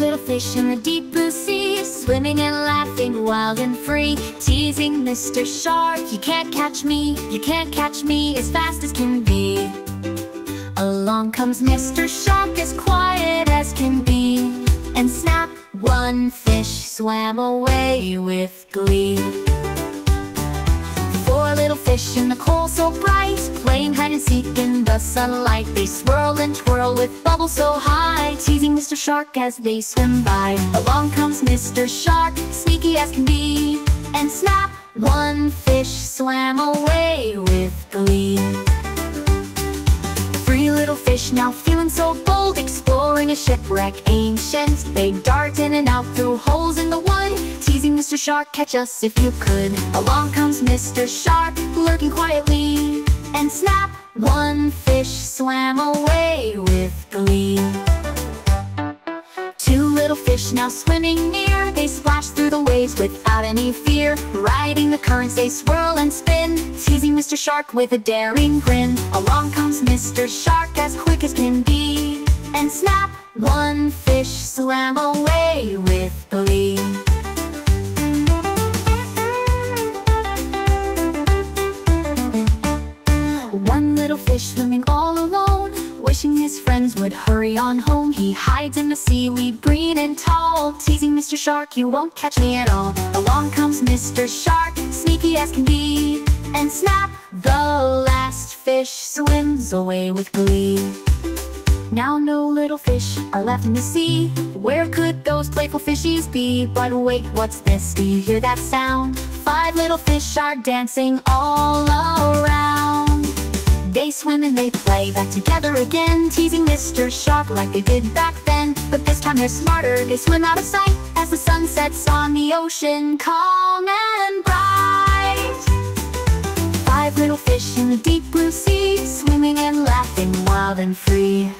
five little fish in the deep blue sea, swimming and laughing wild and free, teasing Mr. Shark, you can't catch me, you can't catch me, as fast as can be. Along comes Mr. Shark, as quiet as can be, and snap, one fish swam away with glee. Four little fish in the coal so bright, playing hide and seek in the sunlight. They swirl and twirl with bubbles so high, teasing Mr. Shark as they swim by. Along comes Mr. Shark, sneaky as can be, and snap, one fish swam away with glee. Three little fish now feeling so bold, exploring a shipwreck ancient. They dart in and out through holes in the wood, teasing Mr. Shark, catch us if you could. Along comes Mr. Shark, lurking quietly, and snap, one fish swam away with glee. Two little fish now swimming near, they splash through the waves without any fear. Riding the currents they swirl and spin, teasing Mr. Shark with a daring grin. Along comes Mr. Shark, as quick as can be, and snap, one fish swam away with glee. One little fish swimming all alone, wishing his friends would hurry on home. He hides in the seaweed green and tall, teasing Mr. Shark, you won't catch me at all. Along comes Mr. Shark, sneaky as can be, and snap, the last fish swims away with glee. Now no little fish are left in the sea. Where could those playful fishies be? But wait, what's this? Do you hear that sound? Five little fish are dancing all around. They swim and they play back together again, teasing Mr. Shark like they did back then. But this time they're smarter, they swim out of sight as the sun sets on the ocean, calm and bright. Five little fish in the deep blue sea, swimming and laughing wild and free.